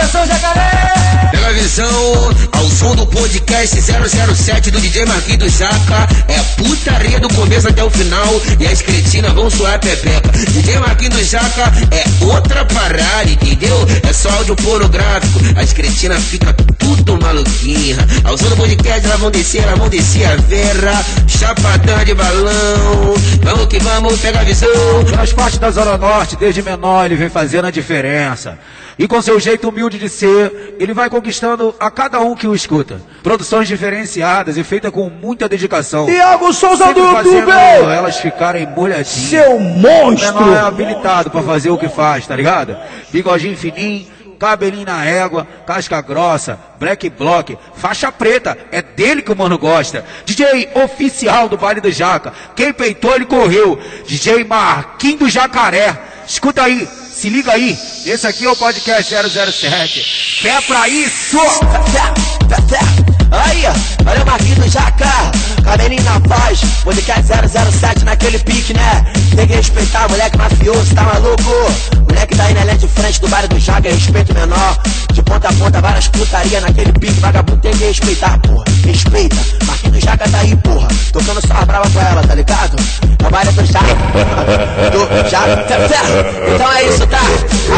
Atenção, jacaré! Pela visão, ao som do podcast 007 do DJ Marquinhos do Jaca. É putaria do começo até o final e as cretinas vão suar a pepeca. DJ Marquinhos do Jaca é outra parada, entendeu? É só áudio pornográfico, as cretinas ficam tudo maluquinha. Ao som do podcast elas vão descer a vera, chapadão de balão. Vamos que vamos, pega a visão. Faz parte da Zona Norte, desde menor ele vem fazendo a diferença. E com seu jeito humilde de ser, ele vai conquistando a cada um que o escuta. Produções diferenciadas e feitas com muita dedicação. Yago Souza do YouTube! Elas ficarem molhadinhas. Seu monstro! O menor é habilitado pra fazer o que faz, tá ligado? Bigodinho fininho, cabelinho na égua, casca grossa, black block, faixa preta. É dele que o mano gosta. DJ oficial do Baile do Jaca. Quem peitou, ele correu. DJ Marquinhos do Jacaré. Escuta aí. Se liga aí, esse aqui é o podcast 007. Pé pra isso! Aí, olha o Marquinhos do Jaca, cabelinho na paz, podcast 007 naquele pique, né? Tem que respeitar, moleque mafioso, tá maluco? Moleque daí na linha de frente do Baile do Jaca, respeito menor. De ponta a ponta, várias putarias naquele pique, vagabundo tem que respeitar, porra. Respeita, Marquinhos do Jaca tá aí, porra. Tocando só a brava com ela, tá ligado? É o Baile do Jaca, Então é isso, tá?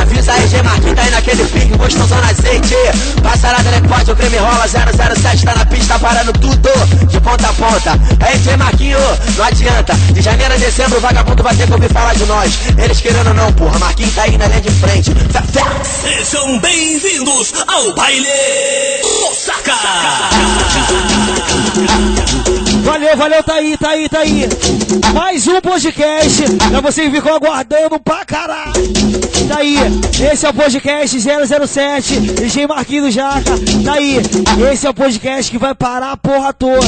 Avisa aí, DJ Marquinhos tá aí naquele pique, gostosão no azeite. Passarada, né, pode, o creme rola, 007 tá na pista, parando tudo, de ponta a ponta. É DJ Marquinhos, não adianta. De janeiro a dezembro, o vagabundo vai ter que ouvir falar de nós. Eles querendo ou não, porra, Marquinhos tá aí na linha de frente. Sejam bem-vindos ao Baile do Jaca. Valeu, valeu, tá aí, tá aí, tá aí. Mais um podcast pra você ficou aguardando pra caralho. Tá aí, esse é o podcast 007, DJ Marquinhos do Jaca. Tá aí, esse é o podcast que vai parar a porra toda.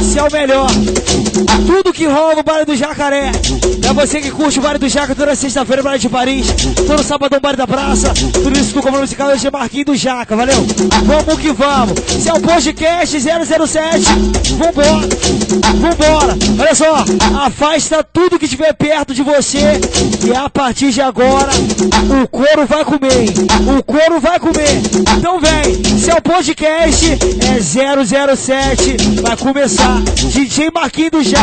Esse é o melhor. Tudo que rola no Baile do Jacaré. É você que curte o Baile do Jaca toda sexta-feira, Baile de Paris. Todo sábado, Baile da Praça. Tudo isso no comando musical de Marquinhos do Jaca, valeu? Vamos que vamos. Esse é o podcast 007. Vambora, vambora. Olha só, afasta tudo que estiver perto de você. E a partir de agora, o couro vai comer. O couro vai comer. Então vem, esse é o podcast é 007, vai começar DJ Marquinhos do Jaca.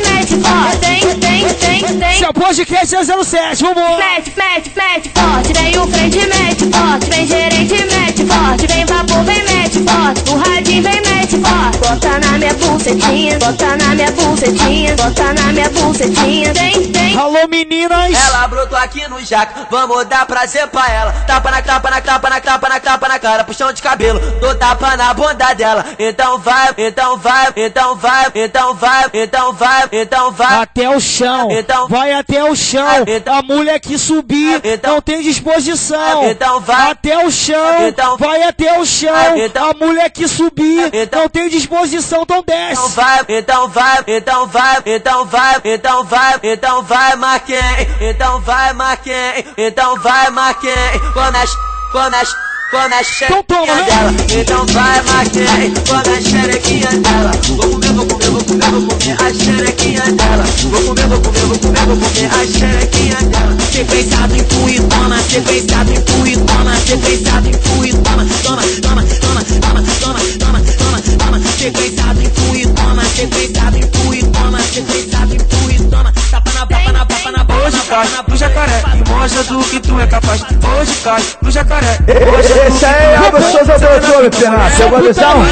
mete forte. Tem. Seu podcast é 007, vambora. Mete forte, vem o frente mete forte, vem gerente mete forte, vem vapor, vem mete forte, no radinho vem mete forte. Bota na minha pulsetinha, bota na minha pulsetinha, bota na minha pulsetinha. Tem. Alô, meninas. Ela brotou aqui no Jaca, vamos dar prazer pra ela. Tapa na capa, na capa, na capa, na capa, na cara, puxão de cabelo, dou tapa na bunda dela. Então vai, então vai, então vai, então vai, então vai, então vai. Até o chão, então, vai até o chão. Então, a mulher que subir, então, não tem disposição. Então vai até o chão, então, vai até o chão. Então, a mulher que subir, então, não tem disposição, então desce. Então vai, então vai, então vai, então vai, então vai, então vai, Marquinhos. Então vai, Marquinhos. Então vai, Marquinhos. Quando a xerequinha dela, então vai, Marquinhos. Quando a xerequinha dela, vou comer a xerequinha dela. Vou comer a xerequinha dela. Sequenciado em puitona, sequenciado em puitona, sequenciado em puitona. Toma, sequenciado em puitona, sequenciado em puitona, sequenciado em puitona. Tapa na hoje cai pro jacaré e mostra do que tu é capaz. Hoje cai pro jacaré. Esse é a gostosa do outro, Fernando. Seu guardião,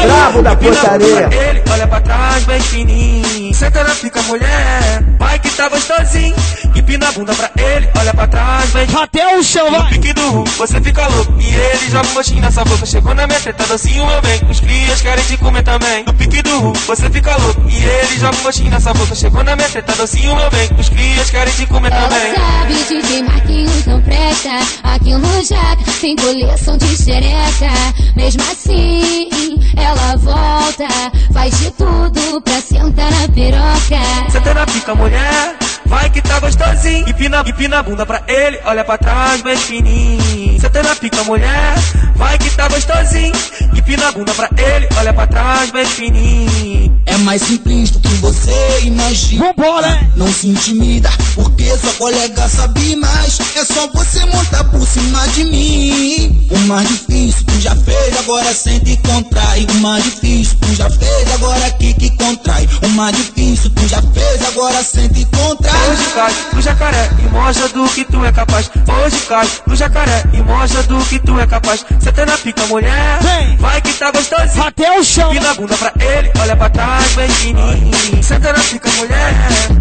o brabo da putaria. Ele olha pra trás, bem fininho. Senta na pica, mulher. Vai que tá gostosinho. Empina a bunda pra ele, olha pra trás, vem. Até o chão vai. No pique do rum, você fica louco. E ele joga um gostinho nessa boca. Chegou na minha treta, docinho, meu bem. Os crias querem te comer também. No pique do rum, você fica louco. E ele joga um gostinho nessa boca. Chegou na minha treta, docinho, meu bem. Os crias querem te comer também. Sabe, DJ Marquinhos não presta. Aqui no Jaca, sem coleção de xereca. Mesmo assim, ela volta. Faz de tudo pra sentar na piroca. Senta na pica, mulher. Vai que tá gostosinho. Empina a bunda pra ele, olha pra trás, bem fininho. Senta na pica, mulher. Vai que tá gostosinho. Empina a bunda pra ele, olha pra trás, bem fininho. É mais simples do que você imagina. Vambora! Não se intimida, porque sua colega sabe mais. É só você montar por cima de mim. O mais difícil tu já fez, agora sente e contrai. O mais difícil tu já fez, agora que contrai. O mais difícil tu já fez, agora sente e contrai. Hoje cai pro jacaré e mostra do que tu é capaz. Hoje cai pro jacaré e mostra do que tu é capaz. Senta na pica, mulher. Vem. Vai que tá gostosinho. Até o chão. Empina a bunda pra ele, olha pra trás, bem fininho. Senta na pica, mulher.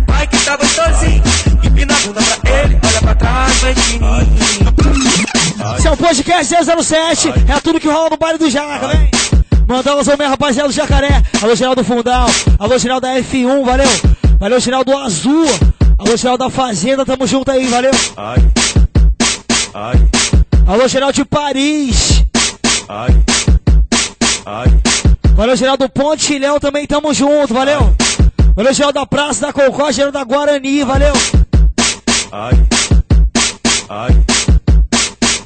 Vai que tá gostosinho. Empina a bunda pra ele, olha pra trás, bem fininho. Seu podcast 007 é tudo que rola no Baile do Jaca, vem. Mandar os homens, rapaziada do Jacaré. Alô, geral do Fundão. Alô, geral da F1, valeu. Valeu, geral do Azul. Alô, geral da Fazenda, tamo junto aí, valeu. Ai. Ai. Alô, geral de Paris. Ai. Ai. Valeu, geral do Pontilhão também, tamo junto, valeu. Ai. Valeu, geral da Praça da Concórdia, geral da Guarani, valeu. Ai. Ai.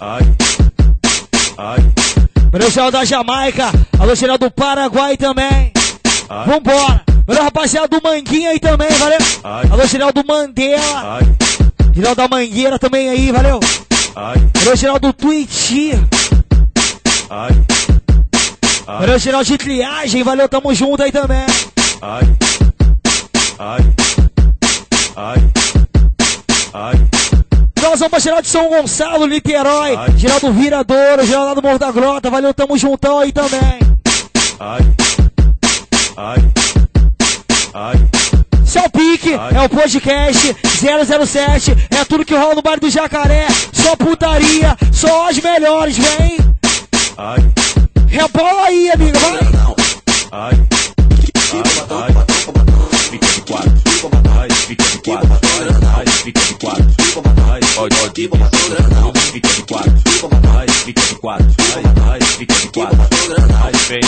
Ai. Ai. Valeu, geral da Jamaica. Alô, geral do Paraguai também. Ai. Vambora. Valeu, rapaziada do Manguinha aí também, valeu. Ai. Alô, geral do Mandela. Ai. Geral da Mangueira também aí, valeu. Ai. Valeu, geral do Tuiti. Ai. Ai. Valeu, geral de Triagem, valeu, tamo junto aí também. Ai. Ai. Ai. Ai. Nós vamos pra geral de São Gonçalo, Niterói. Ai. Geral do Viradouro, geral lá do Morro da Grota, valeu, tamo juntão aí também. Ai. Ai. Ai. Só pique, ai. É o podcast 007, é tudo que rola no Baile do Jacaré. Só putaria, só as melhores, vem. Ai. Rebola aí, amigo, vai. Ai. Ai. Fica de quatro. Ai, fica de quatro. Ai, fica de quatro. Fica de quatro. Ai, fica de quatro. Ai, fica de quatro. Ai, vem.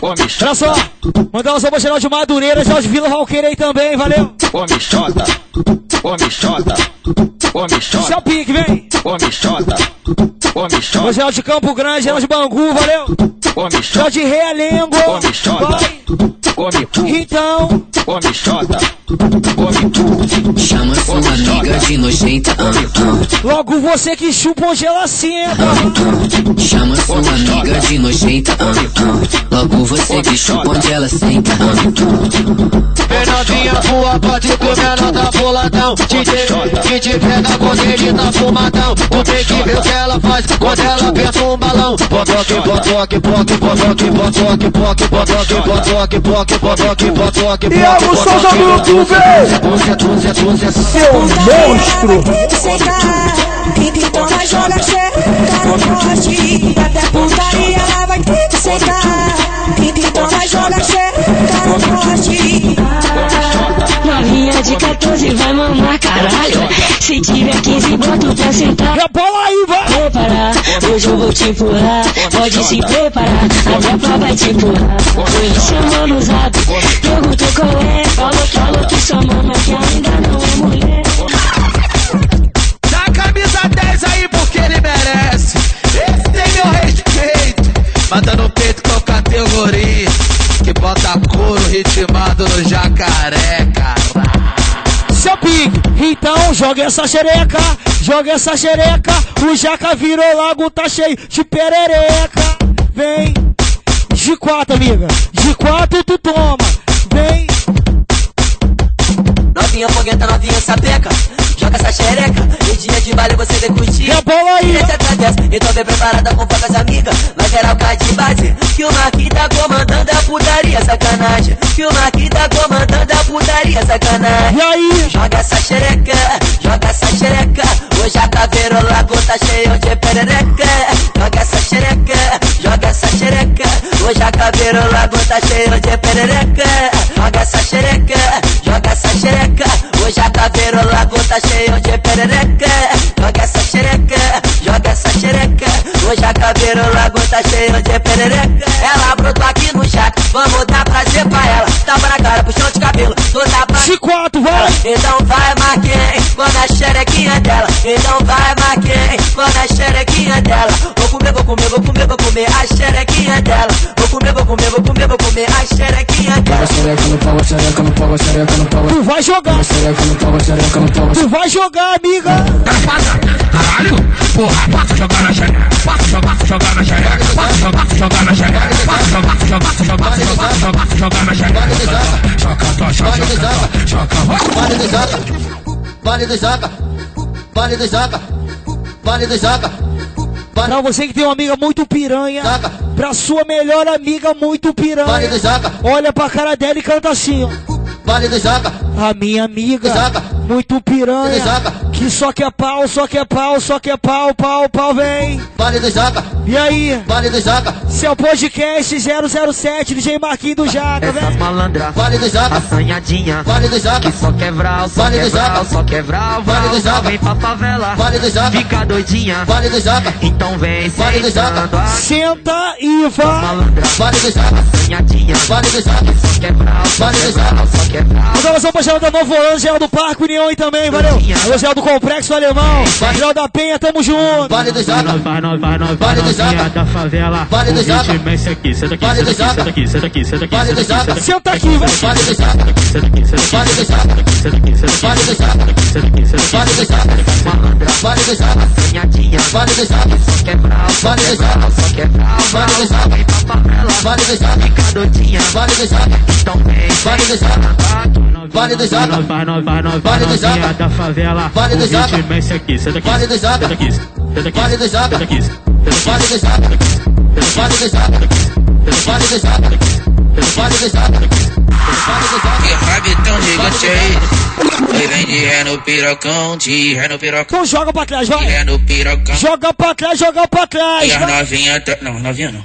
Olha só, mandar um salve geral de Madureira, Jorge Vila Valqueira aí também, valeu. Esse é o pique, vem. O geral de Campo Grande, geral de Bangu, valeu. Geral de Realengo, vai. Então, chama sua amiga de nojenta. Logo você que chupa onde ela senta. Chama sua amiga de nojenta. Logo você que chupa onde ela senta. Fernandinha voa, pode comer ela da boladão. DJ pega quando ele tá fumadão. Tu tem que ver o que ela faz quando ela pensa um balão. E a moção do YouTube. Seu monstro. Tem que tomar joga cheia, cara forte. Até putaria ela vai ter que sentar. Tem que tomar joga cheia, cara forte. Novinha de 14 vai mamar caralho. Se tiver 15 boto pra sentar. E a bola aí vai. Preparar, hoje eu vou te empurrar. Pode se preparar, a tropa vai te empurrar. Foi chamando o zap, perguntou qual é. Falou que chamou, mas que ainda não é mulher. Dá camisa 10 aí porque ele merece. Esse tem meu respeito. Mata no peito com categoria. Que bota couro ritmado no jacaré, cara. Seu pique, então joga essa xereca. Joga essa xereca. O jaca virou lago, tá cheio de perereca. Vem de quatro, amiga. De quatro tu toma. Vem. Novinha foguenta, novinha sapeca. Joga essa xereca. E dia de baile você vem curtir. É bola aí. Essa agradece. Então vem preparada com poucas amigas. Mas geral cai de base. Que o Marquinhos tá comandando a putaria, sacanagem. Que o Marquinhos tá comandando a putaria, sacanagem. E aí? Joga essa xereca. Joga essa xereca. O jaca virou lago, tá cheio de perereca. Joga essa xereca. Joga essa xereca. O jaca virou lago, tá cheio de perereca. Joga essa xereca. Joga essa xereca. O jaca virou lago, tá cheio de perereca. Joga essa xereca, joga essa xereca. O jaca virou lago, tá cheio de perereca. Ela brotou aqui no jaca, vamos dar prazer pra ela. Tapa na cara, puxão de cabelo, toda pra... Chicoto, vai! Então vai, Marquinhos, quando a xerequinha dela. Então vai, Marquinhos, quando a xerequinha dela. Vou comer, vou comer, vou comer, vou comer a xerequinha dela. Vou comer, vou comer, vou comer, vou comer a xerequinha dela. Tu vai jogar. Tu vai jogar, amiga. Rapaza, caralho. Porra, passa jogar na xereca. Passa jogar na xereca. Passa jogar na xereca. Passa jogar na xereca. Baile do Jaca. Baile do Jaca. Baile do Jaca. Baile do Jaca. Pra você que tem uma amiga muito piranha. Pra sua melhor amiga muito piranha. Olha pra cara dela e canta assim, ó. Baile do Jaca. A minha amiga, Jaca, muito piranha, Jaca, que só quer pau, só quer pau, só quer pau, pau, pau, vem. Baile do Jaca. E aí? Baile do Jaca. Seu podcast 007, DJ Marquinhos do Jaca, velho. Essas malandras, Baile do Jaca, assanhadinha, Baile do Jaca, que só quebral, só quebral, só quebral, Baile do Jaca, vem pra favela, Baile do Jaca, fica doidinha, Baile do Jaca, então vem, Baile do Jaca, senta e vai. Baile do Jaca, assanhadinha, Baile do Jaca, que só quebral, só quebral, só quebral. Manda abração pra Geraldo da Novo Orlando, Geraldo do Parque, União e também, valeu. Alô, Geraldo do Complexo Alemão, Geraldo da Penha, tamo junto. Baile do Jaca, vai, não, vai, não, vai, novinha da favela. Baile do Jaca, senta aqui, senta aqui, senta aqui, senta aqui, senta aqui, senta aqui, senta aqui, vai. Baile do Jaca, senta aqui, senta aqui, senta aqui, senta aqui, senta aqui, senta aqui, senta aqui, senta aqui, senta aqui, senta aqui, senta aqui, senta aqui, senta aqui. Vale do Jaca, Vale do Jaca da favela, Vale do Jaca, Vale do Jaca, Vale do Jaca, Vale do Jaca, Vale do Jaca, Vale do Jaca, Vale do Jaca, Vale do Jaca, que rabitão gigante aí, ele vem de ré no pirocão, de ré no pirocão, joga pra trás, vai, de ré no pirocão, joga pra trás, joga pra trás, e a novinha, não, novinha não,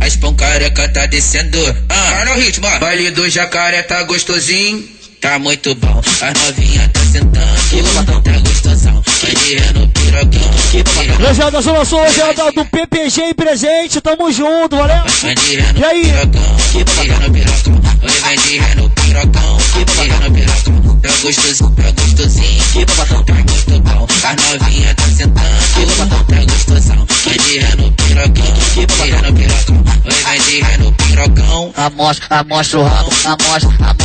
a espão careca tá descendo. Vai no ritmo, baile do jacaré tá gostosinho. Tá muito bom. As novinhas tá sentando. Tá gostosão. Querendo pirocão. Rogério da Zona Sul, Rogério do PPG e presente. Tamo junto, valeu. E aí? Querendo pirocão. Hoje vem de ré no pirocão. Querendo pirocão. Tá gostosinho, tá gostosinho. Tá muito bom. As novinhas tá sentando. Tá gostosão. Querendo pirocão. Amostra o rabo, amostra o rabo,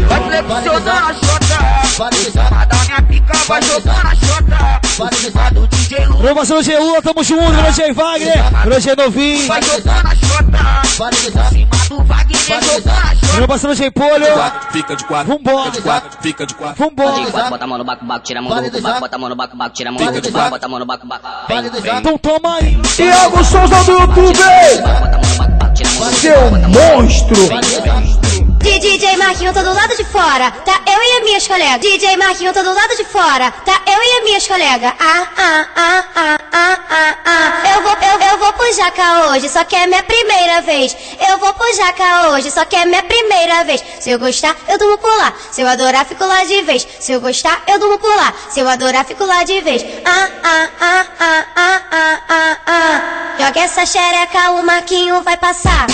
Vai flexionar a chota, vai dar minha pica, vai jogar a chota. Provação de Lula, tamo junto, Roger Wagner, Roger Novinho. Vai jogar na chota, cima do Wagner, jogar na chota. Provação de Polho, fica de quatro, vambora, fica de quatro, vambora. Bota a mão no baco, tira a mão do baco, bota a mão no baco, tira a mão do baco, bota a mão no baco, então toma aí. Yago Souza do YouTube, seu monstro. DJ Marquinhos, tô do lado de fora, tá eu e as minhas colegas. DJ Marquinhos, tô do lado de fora, tá eu e as minhas colegas. Eu vou pro Jaca hoje, só que é minha primeira vez. Eu vou pro Jaca hoje, só que é minha primeira vez. Se eu gostar, eu durmo por lá. Se eu adorar, fico lá de vez. Se eu gostar, eu durmo por lá. Se eu adorar, fico lá de vez. Joga essa xereca, o Marquinho vai passar.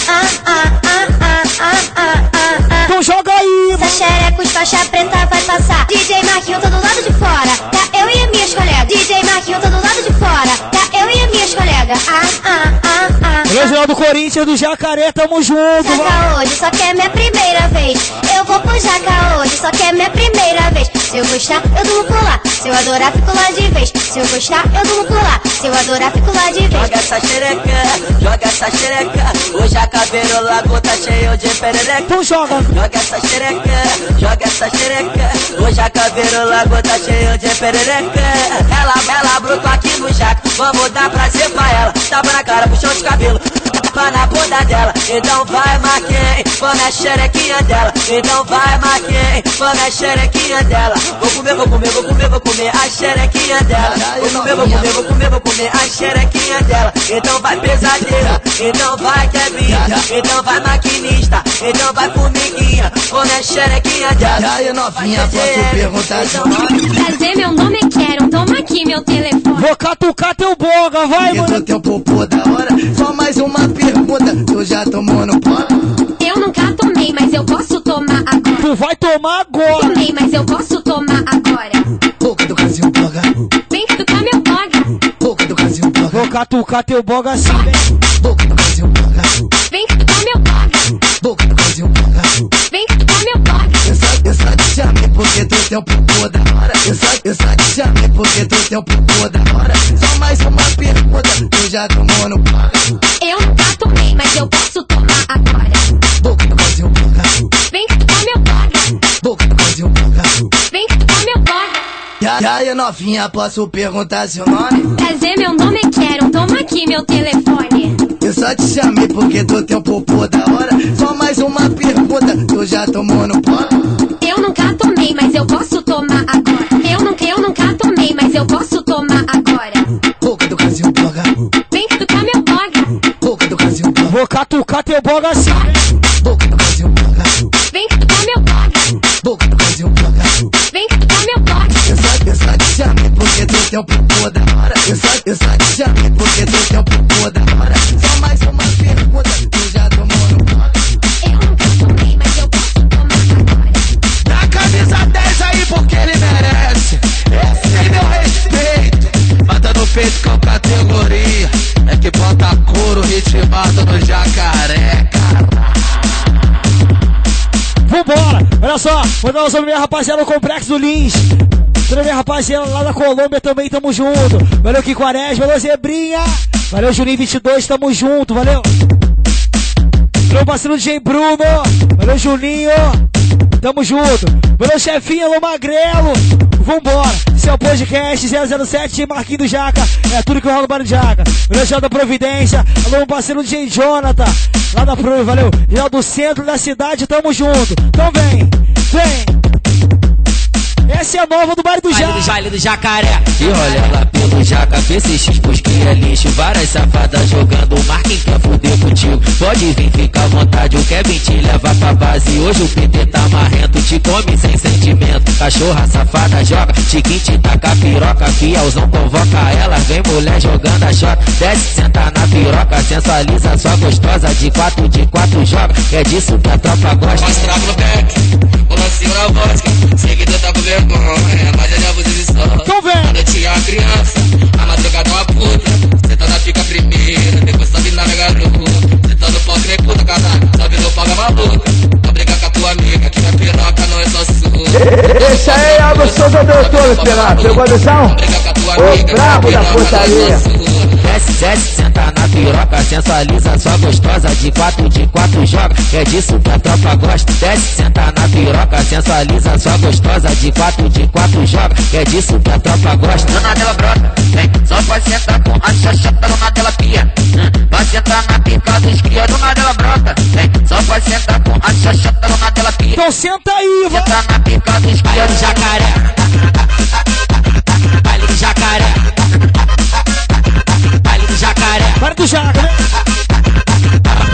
Então joga aí! Essa xereca, os faixa preta vai passar. DJ Marquinhos, tô do lado de fora, tá eu e as minhas colegas. DJ Marquinhos, tô do lado de fora, tá eu e as minhas colegas. do Corinthians, do Jacaré, tamo junto. Jaca hoje, só que é minha primeira vez. Eu vou pro Jaca hoje, só que é minha primeira vez. Se eu gostar, eu durmo por lá. Se eu adorar, fico lá de vez. Se eu gostar, eu durmo por lá. Se eu adorar, fico lá de vez. Joga essa xereca, o Jacaveiro Lago tá cheio de perereca. Então joga. Joga essa xereca, o Jacaveiro Lago tá cheio de perereca. Ela brotou aqui no Jaca, vamos dar prazer pra ela. Tapa na cara, puxão de cabelo, tapa na bunda dela. Então vai, Marquinhos, põe na xerequinha dela. Então vai, Marquinhos, põe na xerequinha dela. Vou comer, vou comer, vou comer, vou comer a xerequinha dela. Vou comer, vou comer, vou comer, vou comer a xerequinha dela. Então vai, pesadelo, então vai, Kevinha, então vai, maquinista, então vai, formiguinha, põe na xerequinha dela. E aí, novinha, posso perguntar? Prazer, meu nome é Keron, toma aqui meu telefone. Vou catucar teu boga, vai, mano. Eu tô teu popô da hora, só mais uma pergunta, tu já tomou no pó? Eu nunca tomei, mas eu posso tomar agora. Tu vai tomar agora. Tomei, mas eu posso tomar agora. Boca do casinho, boga. Vem catucar meu boga. Boca do casinho, boga. Vou catucar teu boga assim. Boca do casinho, boga. Vem catucar meu boga. Boca do casinho, boga. Vem catucar meu boga. Eu só te chamei porque tu tem um popô da hora. Eu só te chamei porque tu tem um popô da hora. Só mais uma pergunta, tu já tomou no pó? Eu nunca tomei, mas eu posso tomar agora. Boca do casinho, boga. Vem catucar meu boga. Boca do casinho, boga. Vem catucar meu boga. E aí, novinha, posso perguntar seu nome? Prazer, meu nome é Keron, toma aqui meu telefone. Eu só te chamei porque tu tem um popô da hora. Só mais uma pergunta, tu já tomou no pó? Eu nunca tomei, mas eu posso tomar agora. Eu nunca tomei, mas eu posso tomar agora. Boca do casinho, boga. Vem catucar meu boga. Boca do casinho, boga. Vou catucar teu boga assim. Boca do casinho, boga. Vem catucar meu boga. Boca do casinho, boga. Vem catucar meu boga. Eu só te chamei porque tu tem um popô da hora. Eu só te chamei porque tu tem um popô da hora. Só mais uma pergunta, tu já tomou no pó? Eu nunca tomei, mas eu posso tomar agora. Dá camisa 10 aí porque ele merece. Esse é meu respeito. Bata no peito com categoria. É que bota couro ritmado no Jacaré, cara. Vambora, olha só, mandar um salve minha rapaziada no Complexo do Lins. Toda minha rapaziada lá da Colômbia também, tamo junto. Valeu, Quiquarés, valeu, Zebrinha. Valeu, Juninho 22, tamo junto, valeu. Meu parceiro DJ Bruno, valeu, Juninho, tamo junto. Valeu, chefinha, alô, Magrelo. Vambora, esse é o podcast 007 de Marquinhos do Jaca. É tudo que rola no Baile do Jaca. Valeu, Geraldo da Providência. Alô, meu parceiro DJ Jonathan, lá da Pro, valeu. Geraldo do centro da cidade, tamo junto. Então vem, vem. Essa é a nova do Baile do Jaca. Baile do Jacaré. E olha lá pelo Jaca, PCX, posqueira, lixo. Várias safadas jogando. O Marquinhos quer foder contigo. Pode vir, fica à vontade. O Kevin te leva pra base. Hoje o PT tá marrento. Te come sem sentimento. Cachorra safada joga. Tiquinho te taca a piroca. Fialzão convoca ela. Vem mulher jogando a jota. Desce, senta na piroca. Sensualiza sua gostosa. De quatro joga. É disso que a tropa gosta. Mostra pro back. O lancinho na vodka. Seguidor tá com vergonha. Mas ele abusa de sol. Tô vendo. Tinha uma criança. A madrugada é uma puta. Senta na pica primeiro, depois sobe na minha garota. Senta no pau que nem puta, casada. Sobe no pau da maluca. Pra brigar com a tua amiga, que minha piroca não é só sua. Esse aí é Yago Souza, doutor, pelado. Pegou a visão? O brabo da putaria. Desce, senta na piroca, sensualiza sua gostosa. De quatro joga, é disso que a tropa gosta. Desce, senta na piroca, sensualiza sua gostosa. De quatro joga, é disso que a tropa gosta. Dona dela brota, vem, só pra sentar com a xoxota. Dona dela pia, vai sentar na pica dos cria. Dona dela brota, vem, só pra sentar com a xoxota. Dona dela pia, então senta aí, vai. Senta na pica dos cria do Jacaré. Baile do Jacaré. Baile do Jaca, né?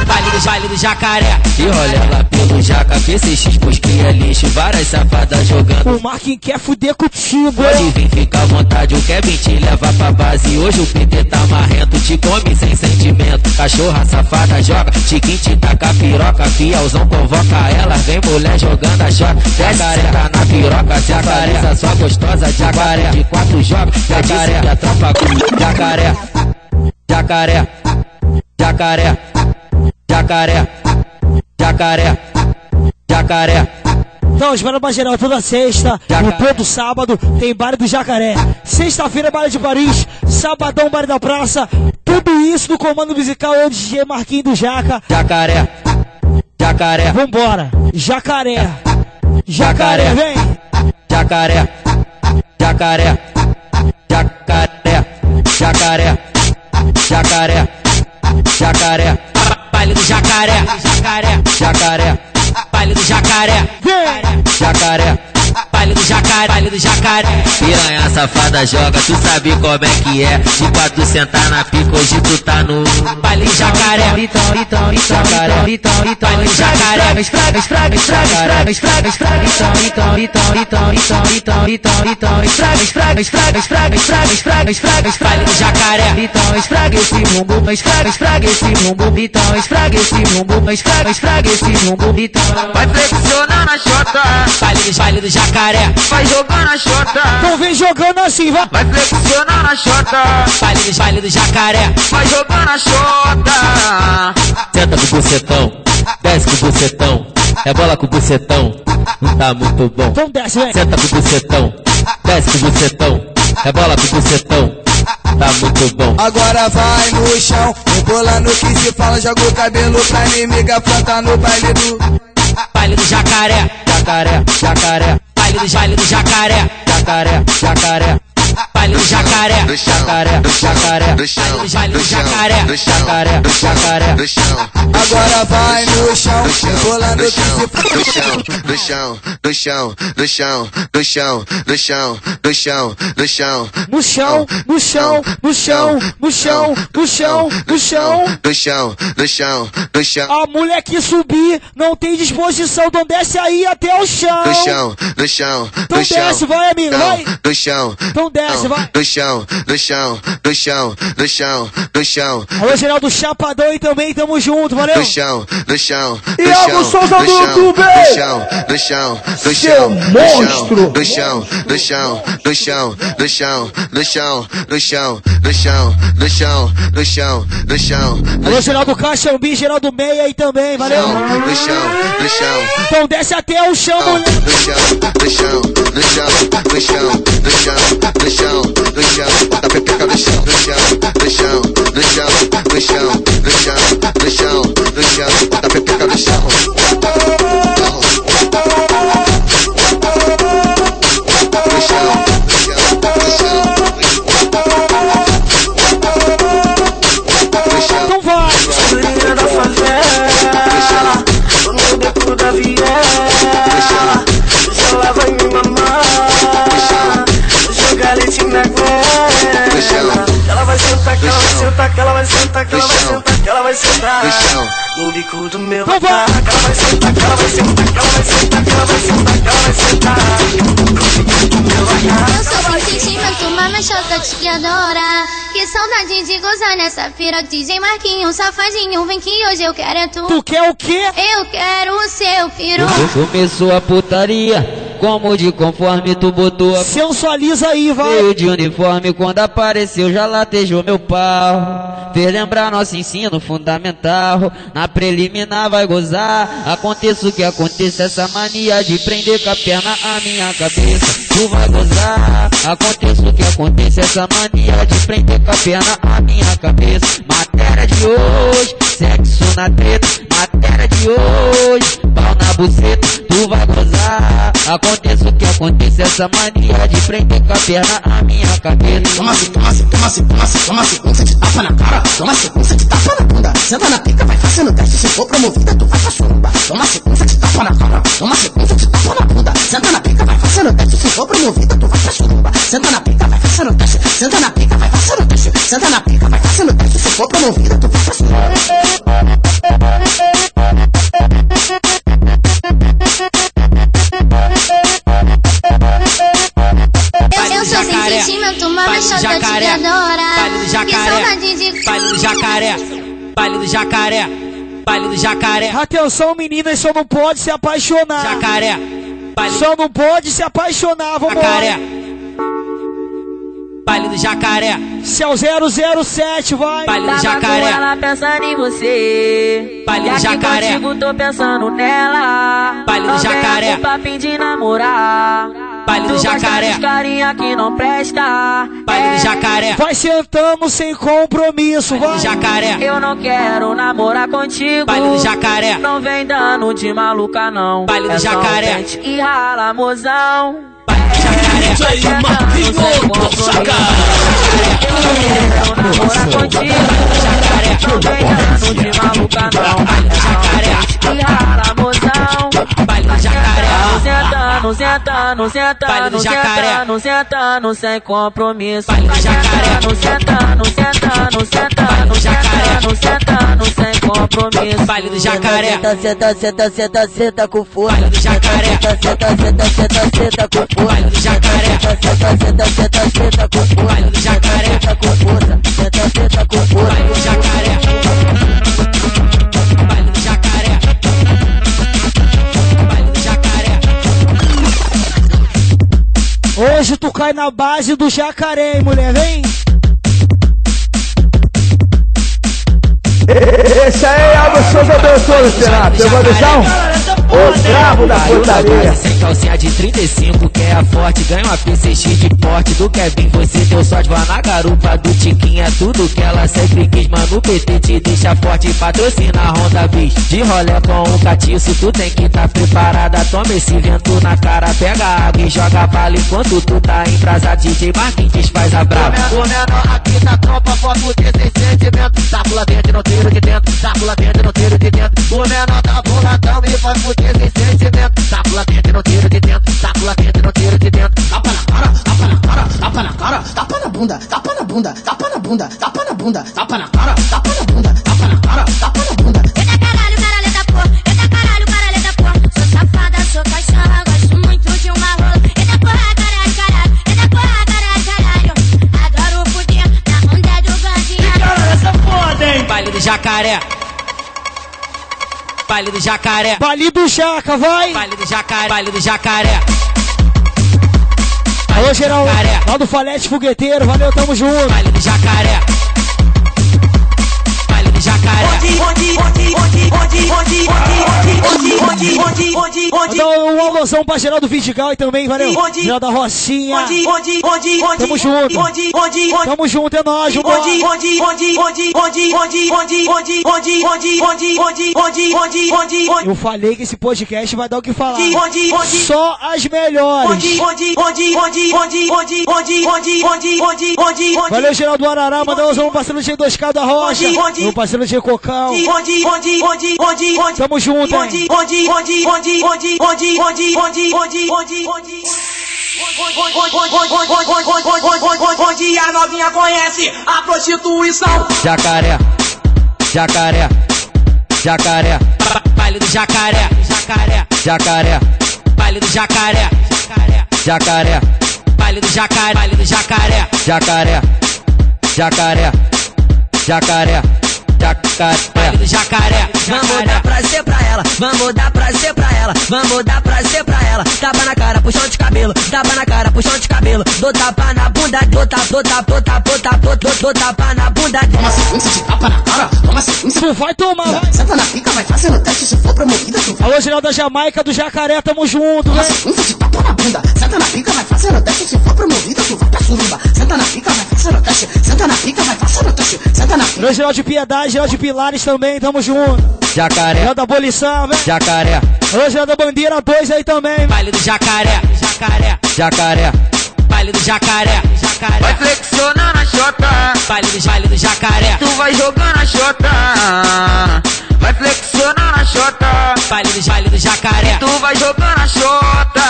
Baile do Jacaré. E olha lá pelo Jaca, PCX, posqueira, lixo. Várias safadas jogando. O Marquinhos quer fuder contigo. Pode vir, fica à vontade. O Kevin te leva pra base. Hoje o PT tá marrento. Te come sem sentimento. Cachorra safada joga. Tiquinho te taca a piroca. Fialzão convoca ela. Vem mulher jogando a jota. Jacaré tá na piroca. Jacaré, sua gostosa. Jacaré, de quatro joga. Jacaré, a tropa. Jacaré. Jacaré, jacaré, jacaré, jacaré, jacaré. Então, espera pra geral toda sexta e todo sábado tem Baile do Jacaré. Sexta-feira é Baile de Paris, sabadão Baile da Praça. Tudo isso no comando musical é o DJ Marquinhos do Jaca. Jacaré, jacaré. Vambora, jacaré, jacaré, vem. Jacaré, jacaré, jacaré, jacaré, jacaré, jacaré. Baile do Jacaré, jacaré, jacaré. Baile do Jacaré, jacaré, baile do jacaré, baile do jacaré. Piranha safada joga, tu sabe como é que é. De quatro sentar na pica, hoje tu tá no baile do jacaré. Então, baile do jacaré. Baile do jacaré. Então esfrega esse mungo, esfrega esse mungo. Então esfrega esse mungo, esfrega esse mungo. Vai flexionar na chota, baile do jacaré. Vai jogar na chota, então vem jogando assim, vai. Vai flexionar na chota, baile do jacaré. Vai jogar na chota. Senta com o bucetão, desce com o bucetão. É bola com o bucetão, não tá muito bom. Então desce, vem. Senta com o bucetão, desce com o bucetão. É bola com o bucetão, tá muito bom. Agora vai no chão, embolando o que se fala. Joga o cabelo pra inimiga, planta no baile do baile do jacaré, jacaré, jacaré. Baile do jacaré, jacaré, jacaré. Baile do jacaré, jacaré, jacaré. Baile do jacaré, jacaré, jacaré. Agora vai no chão, embolando o que se fala. Do chão, do chão, do chão, do chão, do chão, do chão, do chão. No chão, no chão, no chão, no chão, no chão, no chão. Do chão, do chão, do chão. A mulher que subir não tem disposição, então desce aí até o chão. Do chão, do chão, do chão. Então desce, vai amigo, vai. Do chão, então desce, vai. Do chão, do chão, do chão, do chão, do chão. Alô, Geraldo Chapadão e também tamo junto, valeu? Do chão, do chão, do chão. Yago Souza do YouTube. Do chão, do chão, do chão, monstro. Do chão, do chão, do chão, do chão, do chão, do chão, do chão, do chão, do chão, do chão. Alô, Geraldo Caxambi, Geraldo Meia e também, valeu? Do chão, do chão. Então desce até o chão, moleque. Do chão, do chão, do chão, do chão, do chão. Do chão, do chão, da pepeca do chão, do chão, do chão, do chão, do chão, do chão, do chão, do chão, da pepeca do chão. Do chão, do chão, do chão. Não vai! Menina da favela, tô no beco da viela. Hoje ela vai me mamar. Ela vai sentar, que ela vai sentar, que ela vai sentar, que ela vai sentar, que ela vai sentar no bico do meu taco. Ela vai sentar, que ela vai sentar, que ela vai sentar, que ela vai sentar, que ela vai sentar no bico do meu taco. Eu sou boliche, mas tu mama chocote que adora. Que saudade de gozar nessa feira, DJ Marquinhos, safadinho, vem que hoje eu quero é tu. Tu quer o quê? Eu quero o seu piru. Começou a putaria. Como de conforme tu botou a... Sensualiza aí, vai. Veio de uniforme, quando apareceu já latejou meu pau. Fez lembrar nosso ensino fundamental. Na preliminar vai gozar. Aconteça o que aconteça, essa mania de prender com a perna a minha cabeça. Tu vai gozar. Aconteça o que aconteça, essa mania de prender com a perna a minha cabeça. Matéria de hoje, sexo na treta. Matéria de hoje, pau na buceta. Tu vai gozar. Aconteça o que acontece, essa mania de prender com a perna a minha cabeça. Toma-se, toma-se, toma-se, toma-se, toma-se, um de tapa na cara. Toma-se, um de tapa na bunda. Senta na pica, vai fazendo teste, se for promovida, tu vai pra churumba. Toma-se, um de tapa na cara. Toma-se, um de tapa na bunda. Senta na pica, vai fazendo teste, se for promovida, tu vai pra churumba. Senta na pica, vai fazendo teste. Senta na pica, vai fazendo teste. Senta na pica, vai fazendo teste, se for promovida, tu vai pra churumba. Eu sou sentimento, mama chota te adora. Que saudade de... Baile do jacaré, baile do jacaré, baile do jacaré. Atenção meninas, só não pode se apaixonar. Jacaré, baile... Só não pode se apaixonar, vamos lá. Jacaré. Baile do Jacaré. Seu 007, vai. Baile do Jacaré. Tava com ela pensando em você. Baile do Jacaré. E aqui contigo tô pensando nela. Baile do Jacaré. Não tem papinho de namorar. Baile do Jacaré. Tu gosta de carinha que não presta. Baile do Jacaré. Vai, sentamos sem compromisso, vai. Baile do Jacaré. Eu não quero namorar contigo. Baile do Jacaré. Não vem dando de maluca, não. Baile do Jacaré. E rala, mozão. DJ Marquinhos do Jaca. Eu não quero namorar contigo. Jacaré, não vem dando de maluca não. Jacaré, e rala mozão. Baile do Jacaré. Sentando, sentando, sentando, sentando, sentando, sem compromisso. Baile do Jacaré. Sentando, sentando, sentando, sentando, sentando, sem compromisso. Baile do Jacaré. Senta, senta, senta, senta com força. Baile do Jacaré. Senta, senta, senta, senta com força. Baile do Jacaré. Senta, senta, senta com força. Baile do Jacaré. Senta com força. Senta, senta com força. Baile do Jacaré. Baile do Jacaré. Baile do Jacaré. Hoje tu cai na base do Jacaré, hein, mulher, vem. Esse aí é Yago Souza dançando, será? Pegou a visão? O brabo da putaria. Sem calcinha de 35, que é a forte. Ganha uma PCX de porte do Kevin. Você deu sorte, vai na garupa do Tiquinha. Tudo que ela sempre quis, mano, o PT te deixa forte. Patrocina a Honda Bis, de rolé com um catiço. Tu tem que tá preparada, toma esse vento na cara. Pega água e joga bala enquanto tu tá embrasado. DJ Marquinhos desfaz a brava. O menor aqui na tropa, foco de sem sentimento. Sácula dentro, não tiro de dentro. Sácula dentro, não tiro de dentro. O menor tá boladão e vai fuder. Sem sentimento, sácula dentro, não tiro de dentro, sácula dentro, não tiro de dentro. Tapa na cara, tapa na cara, tapa na cara, tapa na bunda, tapa na bunda, tapa na bunda, tapa na bunda, tapa na cara, tapa na bunda, tapa na cara, tapa na bunda. Eita caralho, paraleta porra, sou safada, sou cachorra, gosto muito de uma rola. Eita porra, caralho, eita porra, caralho, adoro fuder na onda do bandinha. Que cara essa foda, hein? Baile do Jacaré. Baile do Jacaré. Baile do Jaca, vai. Baile do Jacaré. Baile do Jacaré. Alô, geral. Lá do Falete Fogueteiro. Valeu, tamo junto. Baile do Jacaré. Baile do Jacaré. Onde? Então, um alôzão pra geral do Vidigal e também, valeu. Geral da Rocinha. Tamo junto. Tamo junto, é nóis, junto. Eu falei que esse podcast vai dar o que falar. Só as melhores. Valeu, geral do Arará. Mandou um alôzão pro parceiro G2K da Rocha. Meu parceiro G Cocão. Tamo junto, hein? Onde a novinha conhece a prostituição. Jacaré, Jacaré, Jacaré. Baile do Jacaré, Jacaré, Jacaré. Baile do Jacaré, Jacaré. Baile do Jacaré, Baile do Jacaré, Jacaré, Jacaré, Jacaré. Baile do Jacaré. Vamos dar prazer pra ela, vamos dar prazer pra ela, vamos dar prazer pra ela. Tapa na cara, puxão de cabelo, tapa na cara, puxão de cabelo. Do tapa na bunda, do tapa na bunda. Toma sequência de tapa na cara, toma sequência. Tu vai tomar, vai. Senta na pica, vai fazendo teste, se for promovida tu vai. Alô, geral da Jamaica, do Jacaré, tamo junto, né? Toma sequência de tapa na bunda, senta na pica, vai fazendo teste, se for promovida tu vai pra suruba. Senta na pica, vai fazendo teste, senta na pica, vai fazendo teste, senta na pica. Geral de Piedade, geral de Pilares também, tamo junto. Jacaré. Geral da Abolição, velho. Jacaré. Alô, geral da Bandeira 2 aí também. Baile do Jacaré. Jacaré. Jacaré. Baile do Jacaré. Jacaré. Vai flexionar na xota. Baile do Jacaré. Tu vai jogar na xota. Vai flexionar na xota. Baile do Jacaré. Tu vai jogar na xota.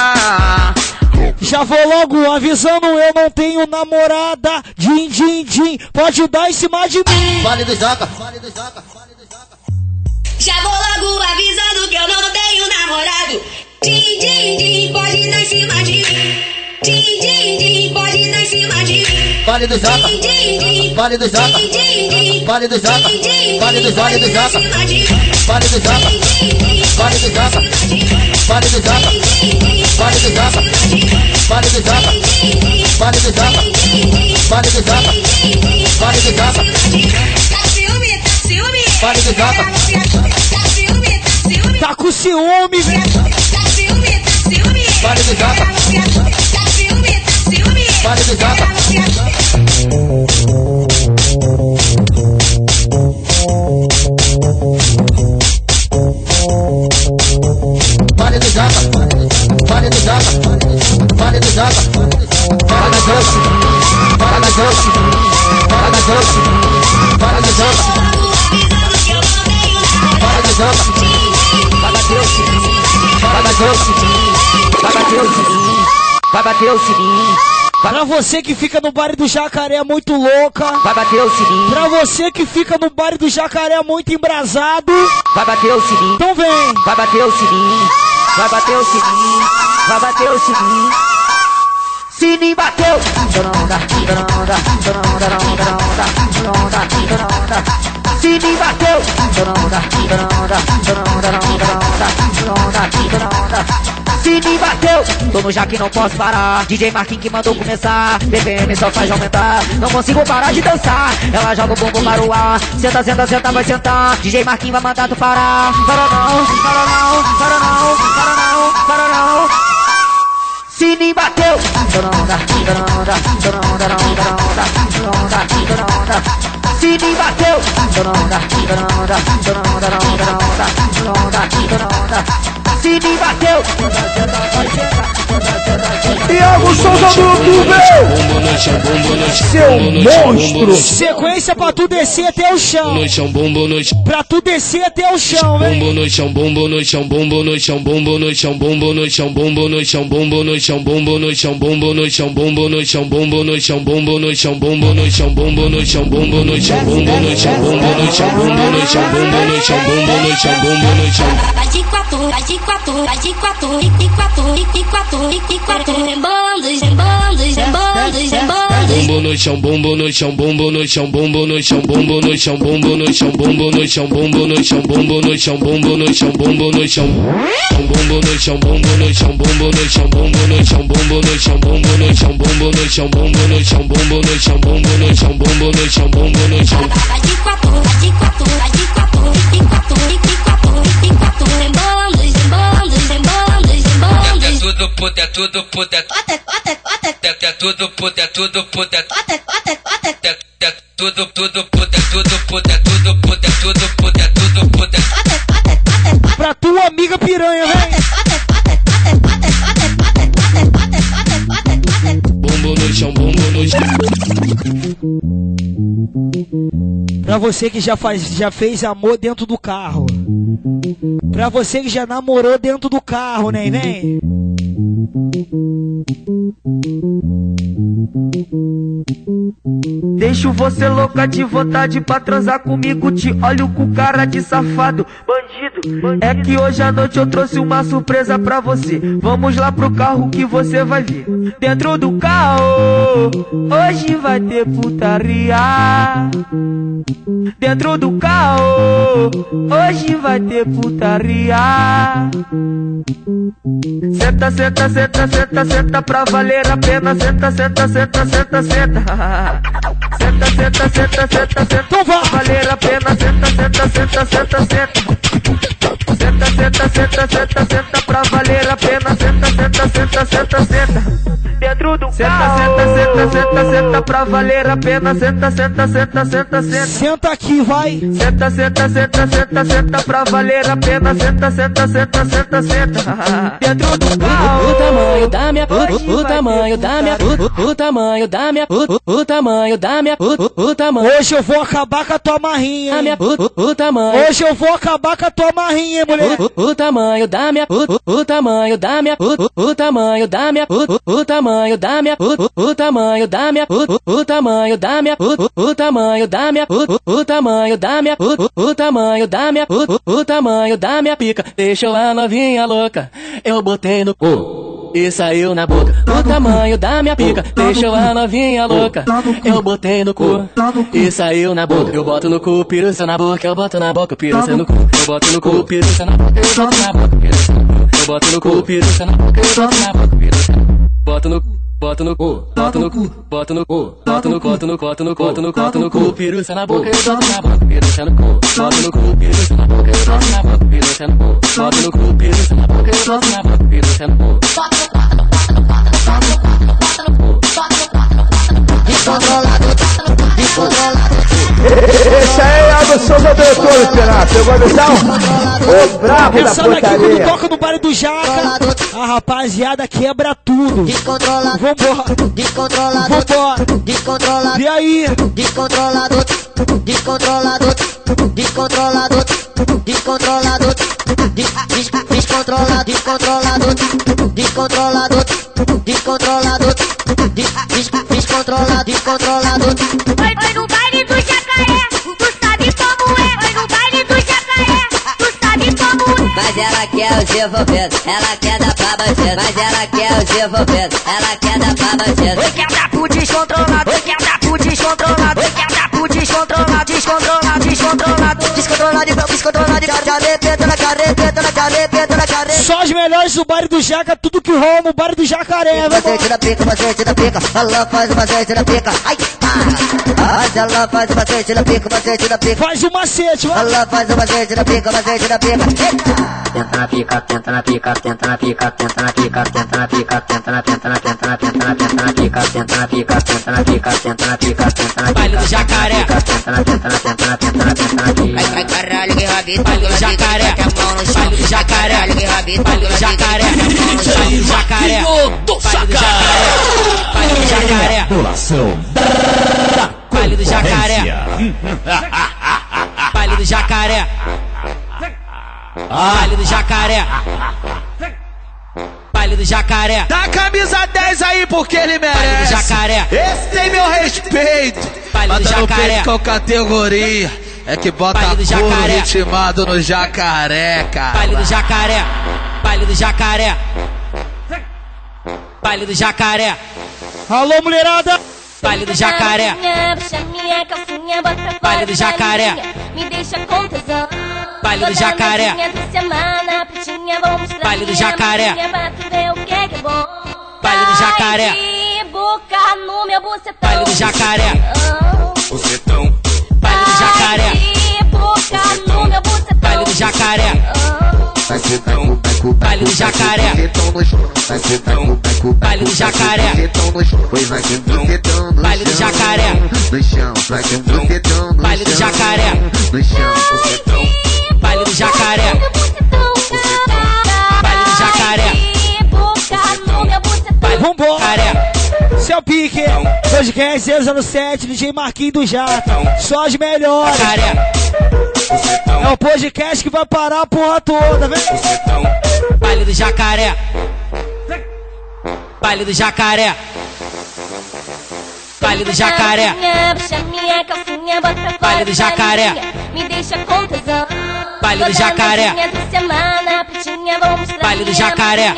Já vou logo avisando, eu não tenho namorada. Din, din, din, pode dar em cima de mim. Baile do Jaca. Já vou logo avisando que eu não tenho namorado. Din, din, din, pode dar em cima de mim. Din, din, din, pode dar em cima de mim. Baile do Jaca. Baile do Jaca. Baile do Jaca. Baile do Jaca. Baile do Jaca. Baile do Jaca. Baile do Jaca. Baile do Jaca. Baile do Jaca. Baile do Jaca, Baile do Jaca, Baile do Jaca, Baile do Jaca. Tá ciúme, tá ciúme. Baile do Jaca. Tá ciúme, tá ciúme. Tá com ciúme, velho. Tá ciúme, tá ciúme. Baile do Jaca. Tá ciúme, tá ciúme. Baile do Jaca. Baile do Jaca. Baile do Jaca, Baile do Jaca. Para na dança, para na dança, para na dança, para na dança. Para na dança, para na dança, para na dança, para na dança, para na dança. Pra você que fica no Baile do Jacaré muito louca. Vai bater o sininho. Pra você que fica no Baile do Jacaré muito embrasado. Vai bater o sininho. Então vem. Vai bater o sininho. Vai bater o sininho. Vai bater o sininho. Sininho bateu. Sininho bateu. Sininho bateu. Tô no Jaca e não posso parar. DJ Marquinhos que mandou começar. BPM só faz aumentar. Não consigo parar de dançar. Ela joga o bumbum para o ar. Senta, senta, senta, vai sentar. DJ Marquinhos vai mandar tu parar. Para não, para não, para não, para não, para não. Sininho bateu. Sininho bateu. Sininho bateu. Yago Souza do YouTube, seu monstro. Sequência pra tu descer até o chão. Pra tu descer até o chão, vem. Bombo no chão, bombo no chão, bombo no chão, bombo no chão, bombo no chão, bombo no chão, bombo no chão, bombo no chão, bombo no chão, bombo no chão, bombo no chão, bombo no chão, bombo no chão, bombo no chão, bombo no chão, bombo no chão, bombo no chão, bombo no chão, bombo no chão, bombo no chão, bombo no chão. De quatro, e quatro, e quatro, e quatro. Embandos, embandos, embandos, embandos. Bombo no chão, bombo no chão, bombo no chão, bombo no chão, bombo no chão, bombo no chão, bombo no chão, bombo no chão, bombo no chão, bombo no chão, bombo no chão. Bombo no chão, bombo no chão, bombo no chão, bombo no chão, bombo no chão, bombo no chão, bombo no chão, bombo no chão, bombo no chão, bombo no chão, bombo no chão, bombo no chão. De quatro, de quatro, de quatro, e quatro, e quatro, e quatro. Embandos, embandos. Tudo puta, é tudo puta, é tudo puta, é tudo puta, é tudo, tudo puta, é tudo puta, é tudo puta, é tudo puta, é tudo puta. Pra tua amiga piranha, vem. Bombo no chão, bombo no chão. Pra você que já fez amor dentro do carro. Pra você que já namorou dentro do carro, né, vem? Deixo você louca de vontade pra transar comigo. Te olho com cara de safado, bandido, bandido. É que hoje à noite eu trouxe uma surpresa pra você. Vamos lá pro carro que você vai ver. Dentro do carro, hoje vai ter putaria. Dentro do carro, hoje vai ter putaria. Senta, senta, senta, senta, senta pra valer a pena. Senta, senta, senta, senta, senta. Senta, senta, senta, senta, senta pra valer a pena. Senta, senta, senta, senta, senta. Senta, senta, senta, senta, senta pra valer a pena. Senta, senta, senta, senta, senta. Dentro do carro. Senta, senta, senta, senta pra valer a pena. Senta, senta, senta, senta, senta. Senta aqui, vai. Senta, senta, senta, senta, senta pra valer a pena. Senta, senta, senta, senta, senta. Dentro do carro. O tamanho da minha, o tamanho da minha, o tamanho da minha, o tamanho da minha, o tamanho. Hoje eu vou acabar com a tua marrinha. A minha, o tamanho. Hoje eu vou acabar com a tua marrinha, mulher. O tamanho da minha, o tamanho da minha, o tamanho da minha, o tamanho. Da minha, o tamanho da minha, o tamanho da minha, o tamanho da minha, o tamanho da minha, o tamanho da minha, o tamanho da minha pica. Deixou a novinha louca, eu botei no cu e saiu na boca. O tamanho da minha pica, deixou a novinha louca, eu botei no cu e saiu na boca. Eu boto no cu, piruça na boca, eu boto na boca, piruça no cu. Eu boto no cu, piruça na boca, eu boto na boca, piruça. Eu boto no cu, piruça na boca, eu boto na boca, piruça. Bota no cu, bota no cu, bota no cu, bota no cu, bota no coto, no coto, no coto, no coto, no cu, piruça na boca, eu toco na boca, piruça no cu, bota no cu, piruça na boca, eu toco na boca, piruça no cu, bota no cu, piruça na boca, eu toco na boca, piruça no cu, bota no cu, descontrolado, descontrolado. Esse aí é Yago Souza, doutor do Pirato, eu vou deixar o brabo da putaria. Aqui quando toca no Baile do Jaca, a rapaziada quebra tudo. Descontrolado, vambora, descontrolado, e aí? Descontrolado, descontrolado, descontrolado, descontrolado, descontrolado, descontrolado, descontrolado, descontrolado, descontrolado, descontrolado. Foi no baile do jacaré, tu sabe como é. Foi no baile do jacaré, tu sabe como é. Mas ela quer os envolvidos, ela quer dar pra bandido. Mas ela quer os envolvidos, ela quer dar pra bandido. Oi, quer dar pro descontrolado, oi, quer dar pro descontrolado, oi, quer dar pro descontrolado, descontrolado, descontrolado, descontrolado, descontrolado, carrepeta na carrepeta na carrepeta na carrepeta. Só os melhores do baile do Jaca, tudo que rola no baile do Jacaré. Macete da pica, macete da pica, ela faz o macete da pica, ai, mas ela faz o macete da pica, macete da pica, faz o macete, vai. Ela faz o macete da pica, macete da pica, tenta na pica, tenta na pica, tenta na pica, tenta na pica, tenta na pica, tenta na pica, tenta na pica, tenta na pica, tenta na pica, tenta na pica, tenta na pica, tenta na pica. Jacaré, vai caralho que rabita, jacaré, jacaré, jacaré, jacaré, jacaré, população do jacaré, baile do jacaré, baile do jacaré, baile do jacaré. Dá camisa 10 aí porque ele merece. Jacaré. Esse tem meu respeito. Baile do jacaré com categoria. É que bota o ritmado no jacaré, cara. Baile do jacaré. Baile do jacaré. Baile do jacaré. Alô, mulherada. Baile do jacaré. Baile do jacaré. Me deixa com tesão. Baile do jacaré. Baile do jacaré. Baile do jacaré. Boca no meu bucetão. Baile do jacaré. Bucetão. Baile do jacaré. Boca no meu bucetão. Baile do jacaré. Baile do jacaré. Baile do jacaré. Baile do jacaré. Baile do jacaré. Baile do jacaré. Baile do jacaré. Vambora. Seu pique. Podcast 007, DJ Marquinhos do Jaca. Só as melhores. É o podcast que vai parar a porra toda, velho. Baile do jacaré. Baile do jacaré. Baile do jacaré. Baile do jacaré. Me deixa com tesão. Baile do jacaré. Baile do jacaré.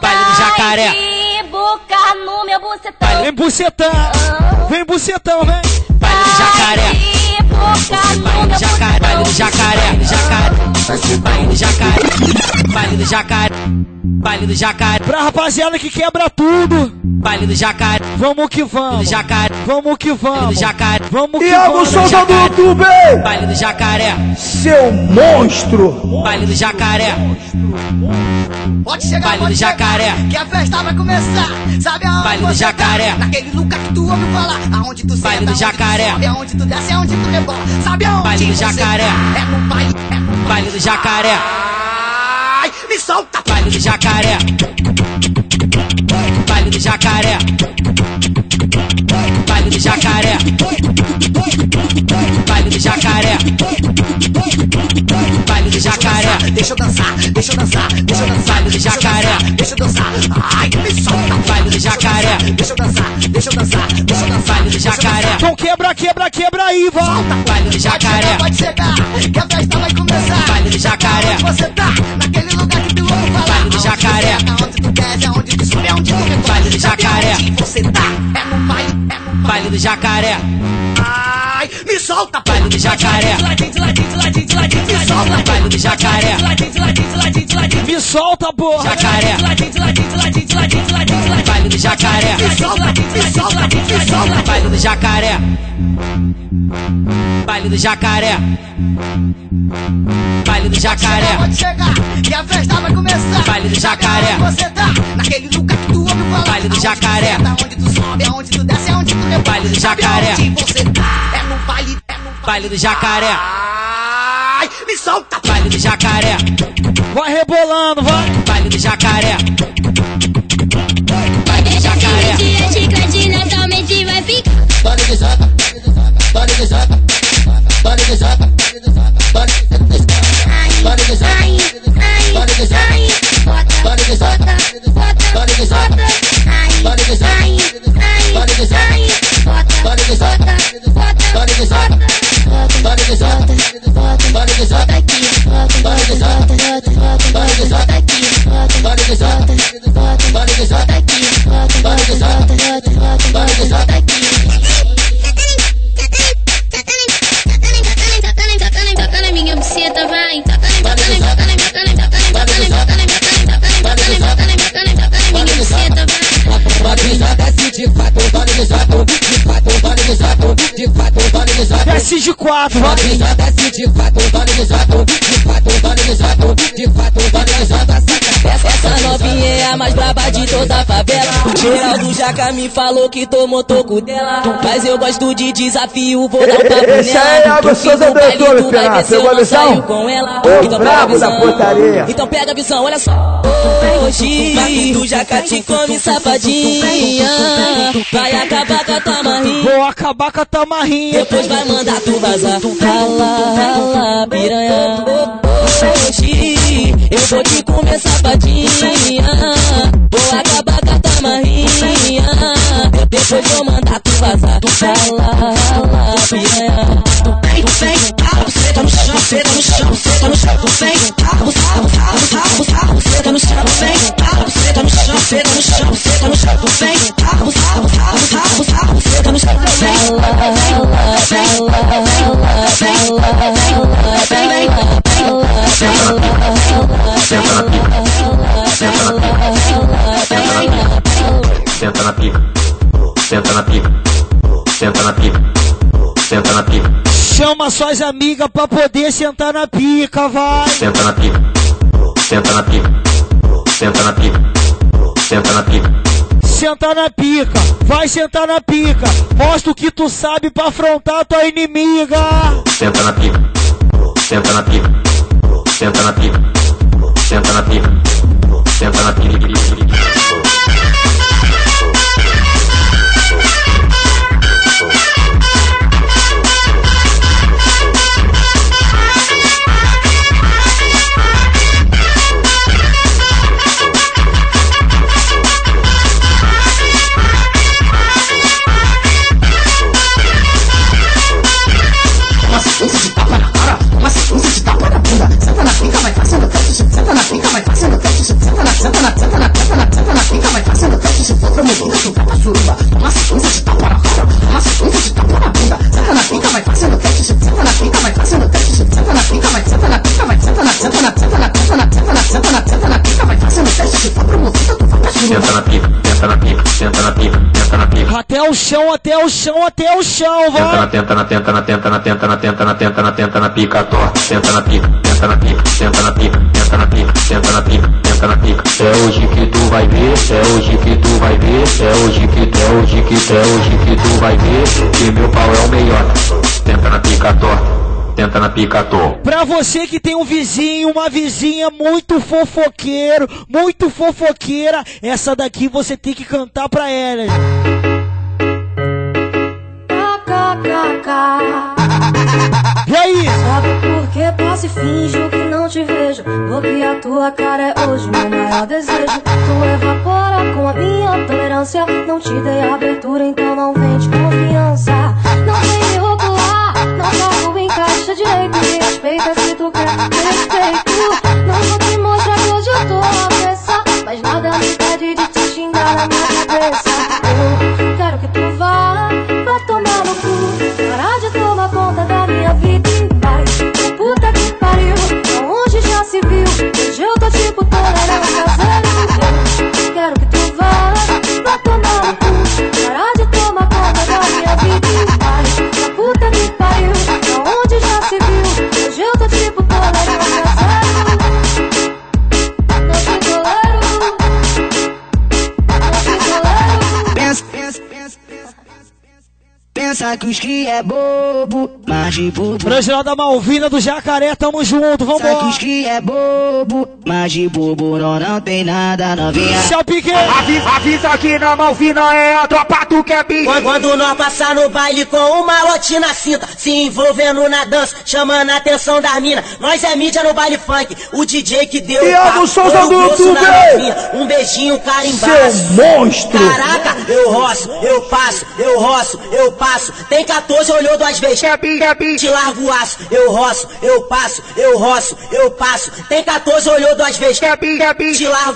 Baile do jacaré. Boca no meu bucetão. Vem bucetão. Vem bucetão, vem. Baile do jacaré. Baile do jacaré, baile do jacaré, baile do jacaré, baile do jacaré. Pra rapaziada que quebra tudo, baile do jacaré, vamos que vamos, jacaré, vamos que vamos, jacaré, vamos que vamos. Yago Souza do YouTube, baile do jacaré, seu monstro, baile do jacaré, pode chegar, baile do jacaré, que a festa vai começar, sabe aonde? Baile do jacaré, naquele lugar que tu ouve falar, aonde tu sai, aonde tu sobe, aonde tu desce, aonde tu levou. Sabe aonde? Baile do jacaré. É no baile, é no baile do jacaré. Ai, me solta. Baile do jacaré. Baile do jacaré. Baile do jacaré. Baile do jacaré. Baile do jacaré. Deixa eu dançar, deixa eu dançar, deixa eu dançar. Baile do jacaré. Deixa eu dançar. Ai, me solta. Baile do jacaré. Deixa eu dançar, deixa eu dançar, deixa eu dançar. Baile do jacaré. Então quebra, quebra, quebra aí, volta. Baile do jacaré. Pode chegar, que a festa vai começar. Baile do jacaré. Você tá naquele lugar que tu ouve falar. Baile do jacaré. Aonde tu desce, aonde tu sobe, aonde tu recua. Baile do jacaré. Você tá é no baile. Baile do jacaré. Ai, me solta. Baile do jacaré. Me solta. Baile do jacaré. Me solta, porra. Jacaré. do jacaré. Baile do jacaré. Baile do jacaré. Baile do jacaré. Pode chegar, que a festa vai começar. Baile do jacaré. Você tá naquele lugar que tu ouve falar. Baile do jacaré. Onde tu sobe, aonde tu desce, aonde tu levanta. Baile do jacaré. Você tá é no baile, é no baile do jacaré. Ai, me solta. Baile do jacaré. Vai rebolando, vai. Baile do jacaré. Baile do jacaré. A chiclete naturalmente vai ficar. Baile do jaca, baile do jaca, baile do jaca, baile do jaca, baile do jaca. Baile do jaca, baile do jaca, baile do jaca, baile do jaca, baile do jaca, baile do jaca, baile do jaca, baile do jaca, baile do jaca, baile do jaca, baile do jaca, baile do jaca, baile do jaca, baile do jaca, baile do jaca, baile do jaca. Minha buceta vai. Minha buceta vai. Desce de quatro, vai. Essa novinha é a mais braba de toda a favela. O Geraldo Jaca me falou que tomou toco dela, mas eu gosto de desafio, vou dar papo nela. Esse aí é Yago Souza do YouTube, Fernando. Pegou a visão? O brabo da portaria. Então pega a visão, olha só. Hoje o Jaca te come safadinha. Vai acabar com a tamarrinha. Vou acabar com a tamarrinha. Depois vai mandar tu vazar. Rala, rala, piranha. Hoje eu vou te comer safadinha. Vou acabar com a tamarrinha. Depois vou mandar tu vazar. Rala, rala, piranha. Senta no chão, senta no chão, senta no chão, vem, senta no chão, vem, senta no chão, senta no chão, senta no chão, vem, senta no chão, vem, senta na pica, senta na pica, senta na pica, senta na pica. Chama suas amigas pra poder sentar na pica, vai. Senta na pica, senta na pica, senta na pica, senta na pica. Senta na pica, vai sentar na pica. Mostra o que tu sabe pra afrontar tua inimiga. Senta na pica, senta na pica, senta na pica, senta na pica, senta na pica. Até o chão, vai. Tenta na tenta na tenta na tenta na tenta na tenta na tenta na pica torta. Tenta na pica, tenta na pica, tenta na pica, tenta na pica, tenta na pica, tenta na pica. É hoje que tu vai ver, é hoje que tu vai ver, é hoje que tu vai ver que meu pau é o melhor. Tenta na pica torta. Tenta na pica torta. Pra você que tem um vizinho, uma vizinha muito fofoqueiro, muito fofoqueira, essa daqui você tem que cantar pra ela. E aí? Sabe por que passo e finjo que não te vejo? Porque a tua cara é hoje meu maior desejo. Tu evapora com a minha tolerância. Não te dei abertura, então não vem de confiança. Não vem me rotular, não jogo em caixa direito. Me respeita se tu quer respeito. Não vou te mostrar que hoje eu tô avessa, mas nada me pede de te xingar na minha cabeça. Eu quero que tu vá tomar no cu, parar de tomar conta da minha vida em paz. Puta que pariu, onde já se viu? Hoje eu tô tipo toda na casa. Quero que tu vá pra fala que os cria é bobo, mas de bobo. Projeto da Malvina do Jacaré, tamo junto, vambora. Fala que os cria é bobo, mas de bobo não tem nada, novinha. Avisa que na Malvina é a tropa, tu que é bi. Quando nós passar no baile com uma rotina cinta, se envolvendo na dança, chamando a atenção das minas. Nós é mídia no baile funk, o DJ que deu Yago Souza do YouTube. Um beijinho carimbado, seu monstro. Caraca, eu roço, eu passo, eu roço, eu passo. Tem 14, olhou duas vezes, te largo o aço. Eu roço, eu passo, eu roço, eu passo. Tem 14, olhou duas vezes, te largo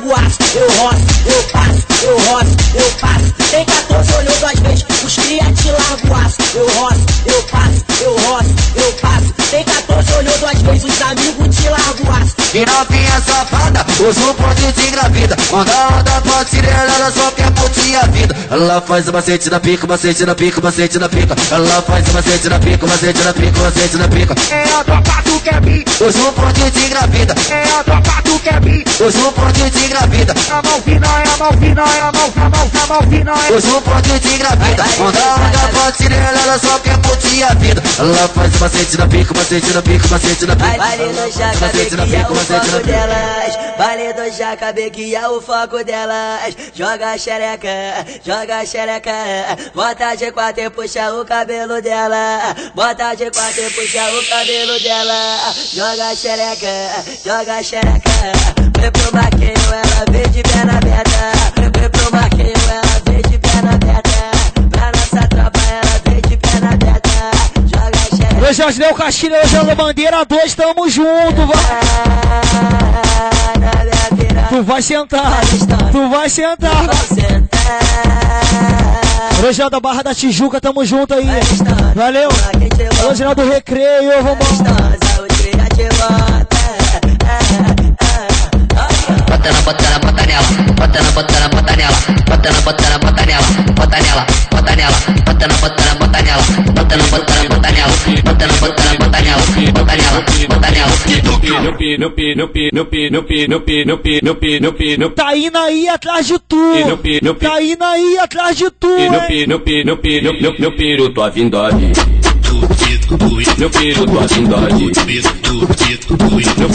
o aço. Eu roço, eu passo, eu roço, eu passo. Tem 14, olhou duas vezes, os cria te largo o aço. Eu roço, eu passo, eu roço, eu passo. Tem 14, olhou duas vezes, os amigos te largo o aço. E novinha safada, usa um ponte de engravida. Quando a onda pode se ler, ela só quer curtir a vida. Ela faz o macete na pica, macete na pica, macete na pica. Ela faz o macete na pica, macete na pica, macete na pica. É a tropa do Kevin, usa um ponte de engravida. É a tropa do Kevin, usa um ponte de engravida. A Malvina, é a Malvina, é a Malvina, é usa um ponte de engravida. Quando a onda pode se ler, ela só quer curtir a vida. Ela faz o macete na pica, macete na pica, macete na pica. Baile do Jaca, macete na pica, foco delas, Baile do Jaca, que é o foco delas. Joga a xereca, joga a xereca. Bota de quatro e puxa o cabelo dela. Bota de quatro e puxa o cabelo dela. Joga a xereca, joga a xereca. Vem pro Marquinho, ela vem de perna aberta. Vem pro Marquinho, ela vem de perna aberta. Pra nossa tropa, ela vem de perna aberta. Joga a xereca. Hoje é o José Castilho, hoje é o Bandeira 2, tamo junto, vai. Tu vai sentar, tu vai sentar. Rogério da Barra da Tijuca, tamo junto aí. Valeu. Rogério do Recreio, vamos. Bota na, bota na, bota nela. Bota na, bota na, bota nela. Bota na, bota na, bota nela. Bota nela, bota nela. Bota na, bota na, bota nela. Bota na, bota na, bota nela. Bota na, bota na, bota nela. Bota nela, bota nela. Tá indo aí atrás de tu. Tá indo aí atrás de tu. Meu piru, tô vindo aí. Meu piru, tô vindo aí. Meu piru, tô vindo aí. Meu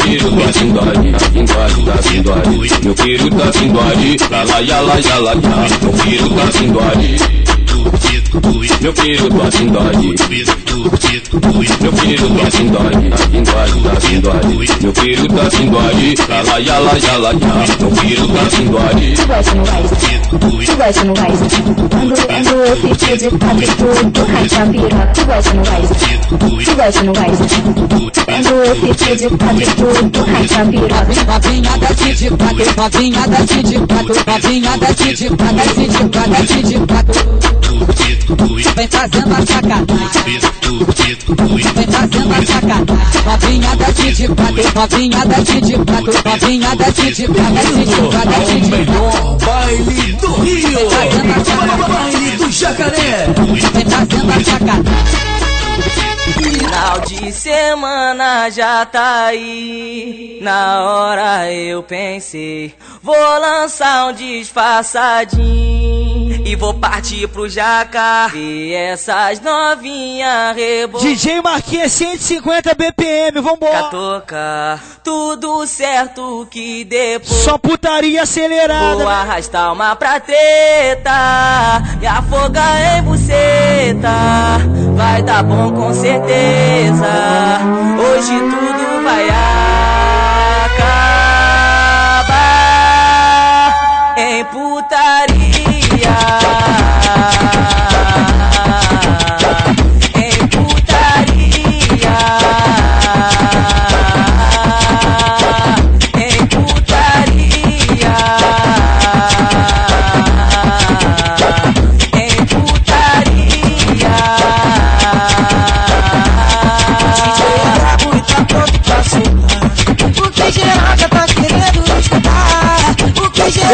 filho tá vindo ali, lá lá ya lá ya lá. Meu filho tá vindo ali, meu filho tá vindo ali, meu filho tá vindo ali, meu filho tá vindo ali, lá lá ya lá ya lá. Meu filho tá vindo ali. Tu gosta no raiz, ando eu fiquei de cabeça do cachapira. Tu gosta no raiz, tu gosta no raiz, ando eu fiquei de cabeça do cachapira. Novinha da Tijuca, novinha da Tijuca, da Tijuca, da Tijuca. Vem fazendo a sacanagem, vem fazendo a sacanagem. Novinha da Tijuca, novinha da Tijuca, novinha da Tijuca, da Tijuca, da Tijuca. Baile do Rio, Baile do Jacaré, vem fazendo a sacanagem. Final de semana já tá aí. Na hora eu pensei, vou lançar um disfarçadinho e vou partir pro Jaca e essas novinhas rebolar. DJ Marquinhos 150 BPM, vambora. Catoca, tudo certo que depois só putaria acelerada. Vou arrastar uma pra treta e afogar em buceta. Vai dar bom com certeza, hoje tudo vai acabar em putaria, em putaria, em putaria, em putaria. O que geral já tá querendo escutar? O que geral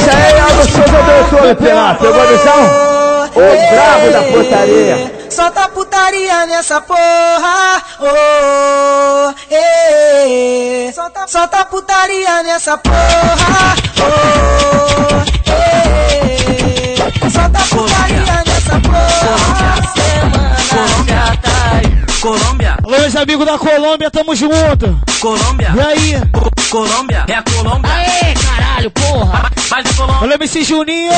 já tá querendo escutar? Esse aí é o show do doutor, Pelá. Pegou a visão? O brabo da putaria. Solta putaria nessa porra, oh, ei. Solta putaria nessa porra, oh, ei. Solta putaria nessa porra. amigos da Colômbia, tamo junto. Colômbia. E aí? Colômbia. É a Colômbia. Aê, caralho, porra. Faz a Colômbia. Olha o MC Juninho.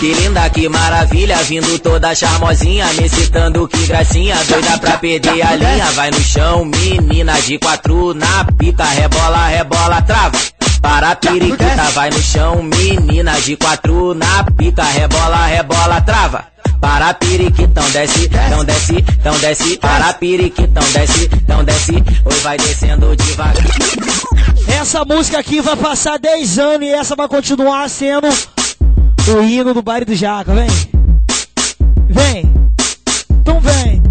Que linda, que maravilha, vindo toda charmosinha, me citando, que gracinha, doida pra perder a linha. Vai no chão, menina de quatro, na pica, rebola, rebola, trava. Para periquita, vai no chão, menina de quatro, na pica, rebola, rebola, trava. Para periquitão, desce, tão desce, tão desce. Para periquitão, desce, tão desce. Hoje vai descendo devagar. Essa música aqui vai passar 10 anos e essa vai continuar sendo o hino do Baile do Jaca. Vem, vem, então vem.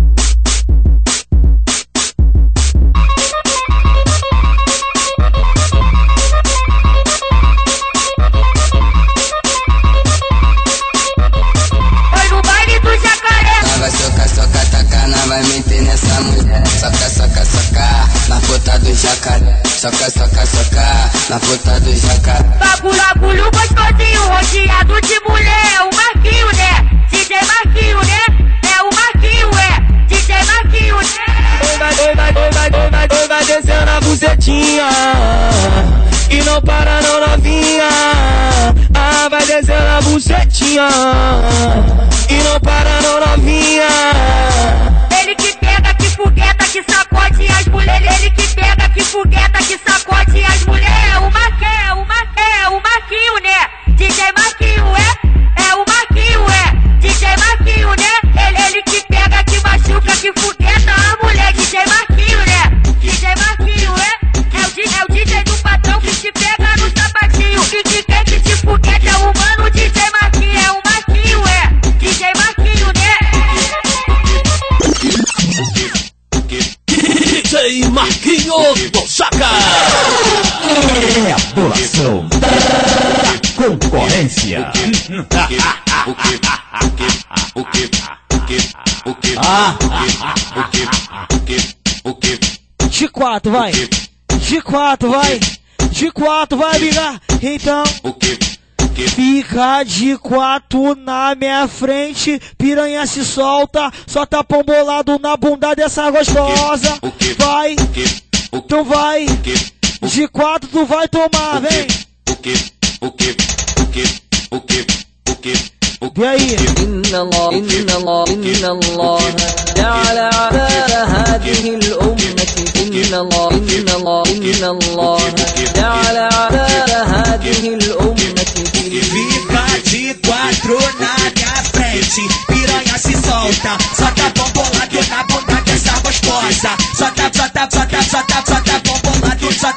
Vai meter nessa mulher, soca, soca, soca, na puta do jacaré, soca, soca, soca, na puta do jacaré. Bagulho gostosinho, rodeado de mulher, é o Marquinho, né? DJ Marquinho, né? É o Marquinho, é DJ Marquinho, né? Doida, vai descendo a bucetinha, e não para não, novinha. Ah, vai descendo a bucetinha, e não para não, novinha. Que sacode as mulheres, ele que pega, que fogueta, que sacode as mulheres. É o Marquinho, né? DJ Marquinho, é o Marquinho, DJ Marquinho, né? Ele que pega, que machuca, que fogueta a mulher. DJ Marquinho, né? DJ Marquinho, é o DJ do patrão que te pega no sapatinho. Que quer que te fogueta é o mano DJ Marquinho, é o Marquinho, DJ Marquinho, né? DJ Marquinhos do Jaca. É a população da concorrência. G4 vai, G4 vai, G4 vai ligar. Então fica de quatro na minha frente, piranha se solta, só tapão bolado na bunda dessa gostosa. Vai, tu vai, de quatro tu vai tomar, vem. E aí? Fica de quatro na minha frente, piranha se solta, só tá bombolado na bunda dessa gostosa. Só tá bombolado, só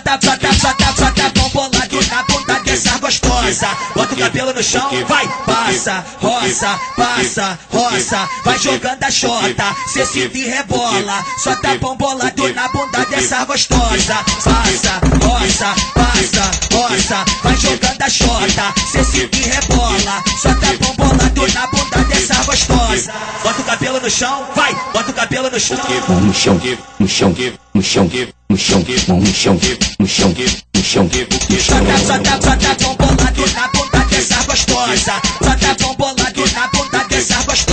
tá bombolado na bunda dessa gostosa. Bota o cabelo no chão, vai, passa, roça, passa, roça, vai jogando a xota, cê se vir rebola. Só tá bombolado na bunda dessa gostosa. Passa, roça, passa, roça, vai jogando a xota. Cê se que rebola, só tá bombolado na bunda dessa gostosa. Bota o cabelo no chão, vai, bota o cabelo no chão. No chão, no chão, no chão, no chão, no chão, no chão, no chão. Só tá bombolado na bunda dessa gostosa. Só tá bombolado na bunda dessa gostosa.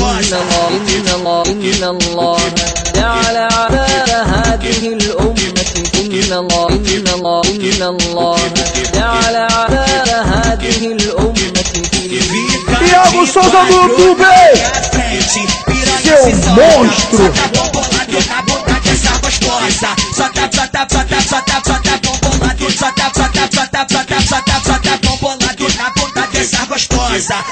Yago Souza no YouTube, seu monstro.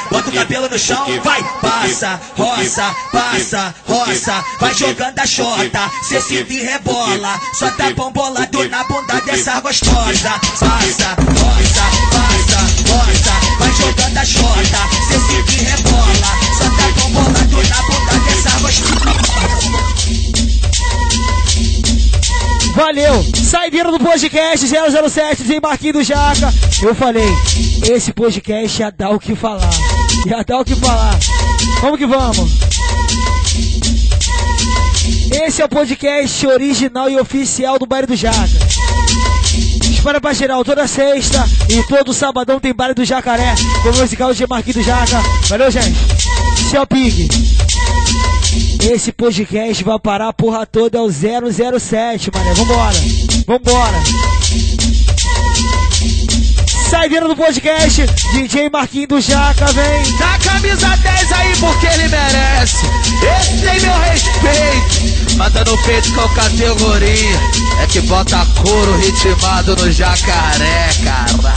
Bota o cabelo no chão, vai, passa, roça, passa, roça, vai jogando a xota, cê se vir rebola, só tá bombolado na bunda dessa gostosa. Passa, roça, passa, roça, vai jogando a xota, cê se vir rebola, só tá bombolado na bunda dessa gostosa. Valeu, saideira do podcast 007, DJ Marquinhos do Jaca. Eu falei, esse podcast ia dar o que falar. Já dá o que falar. Vamos que vamos. Esse é o podcast original e oficial do Baile do Jaca. Dispara pra geral toda sexta e todo sabadão tem Baile do Jacaré com musical DJ Marquinhos do Jaca. Valeu, gente. Tchau, Pig. Esse podcast vai parar a porra toda, é o 007, mané. Vambora, vambora. Saideira do podcast, DJ Marquinhos do Jaca, vem. Dá camisa 10 aí porque ele merece. Esse tem meu respeito. Mata no peito com categoria. É que bota couro ritmado no jacaré, cara.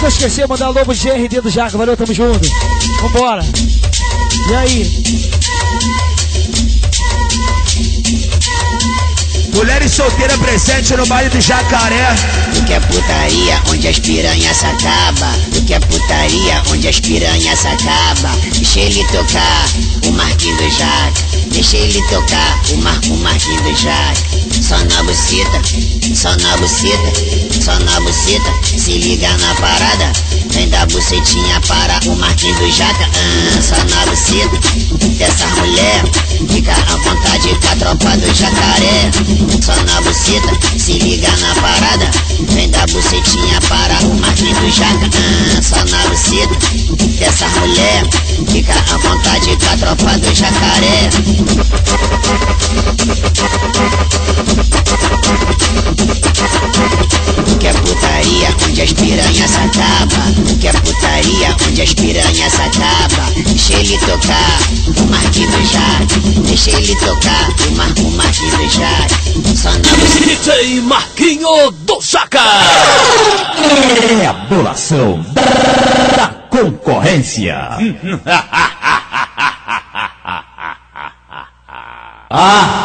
Não esquecer, mandar alô pro GRD do Jaca, valeu, tamo junto. Vambora. E aí? Mulheres solteiras presentes no baile do Jacaré. Tu quer putaria onde as piranhas se acaba. Tu quer putaria onde as piranhas se acaba. Deixa ele tocar o Marquinhos do Jaca. Deixa ele tocar o Marquinhos do Jaca. Só na buceta, só na buceta, só na buceta. Se liga na parada, vem da bucetinha para o Marquinhos do Jaca. Só na buceta dessas mulheres, fica à vontade com a tropa do Jacaré. Só na buceta, se liga na parada, vem da bucetinha para o Marquinhos do Jaca. Só na buceta dessa mulher, fica à vontade com a tropa do Jacaré. Tu quer putaria onde as piranhas se acaba. Tu quer putaria onde as piranhas se acaba. Deixa ele tocar o Marquinhos do Jaca. Deixa ele tocar o Marquinhos do Jaca. DJ Marquinhos do Jaca é a bolação da concorrência. Ah!